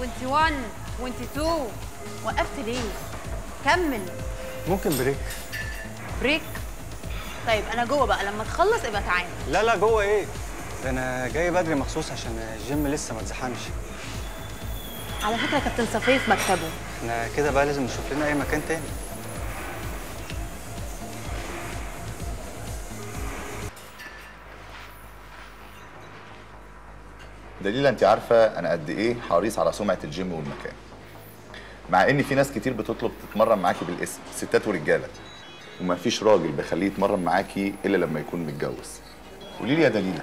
21 22. وقفت ليه؟ كمل. ممكن بريك. بريك؟ طيب انا جوه بقى، لما تخلص ابقى تعالى. لا لا جوه ايه؟ ده انا جاي بدري مخصوص عشان الجيم لسه ما اتزحمش. على فكره كابتن صفيه في مكتبه. احنا كده بقى لازم نشوف لنا اي مكان تاني. دليلة انت عارفه انا قد ايه حريص على سمعه الجيم والمكان، مع ان في ناس كتير بتطلب تتمرن معاكي بالاسم، ستات ورجاله، ومفيش راجل بخليه يتمرن معاكي الا لما يكون متجوز. قولي لي يا دليلة،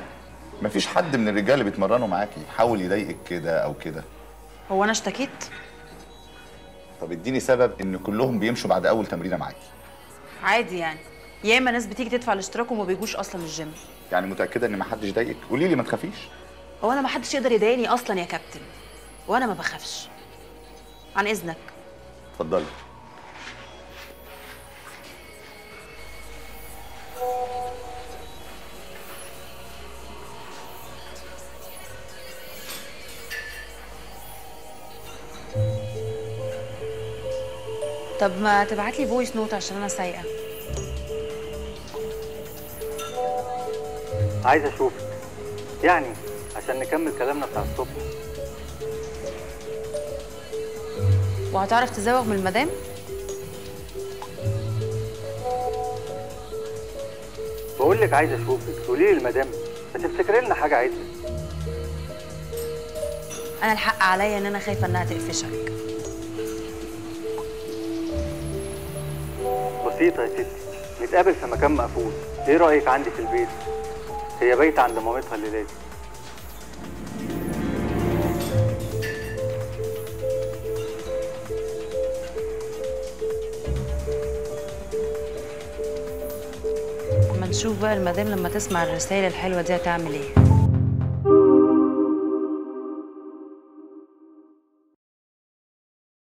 مفيش حد من الرجاله اللي بيتمرنوا معاكي حاول يضايقك كده او كده؟ هو انا اشتكيت؟ طب اديني سبب ان كلهم بيمشوا بعد اول تمرينه معاكي. عادي يعني، يا اما ناس بتيجي تدفع الاشتراك وما بيجوش اصلا الجيم. يعني متاكده ان ما حدش ضايقك؟ قولي لي ما تخافيش. هو انا ما حدش يقدر يضايقني اصلا يا كابتن، وانا ما بخافش. عن اذنك. اتفضلي. طب ما تبعت لي فويس نوت عشان انا سايقه. عايز اشوفك يعني عشان نكمل كلامنا بتاع الصبح. وهتعرف تزوغ من المدام؟ بقول لك عايز اشوفك، تقولي لي المدام هتفتكري لنا حاجه عدله. انا الحق عليا ان انا خايفه انها تقفشك. بسيطه يا ستي، نتقابل في مكان مقفول، ايه رايك عندي في البيت؟ هي بايته عند مامتها الليله دي. شوف بقى المدام لما تسمع الرسائل الحلوة دي هتعمل ايه.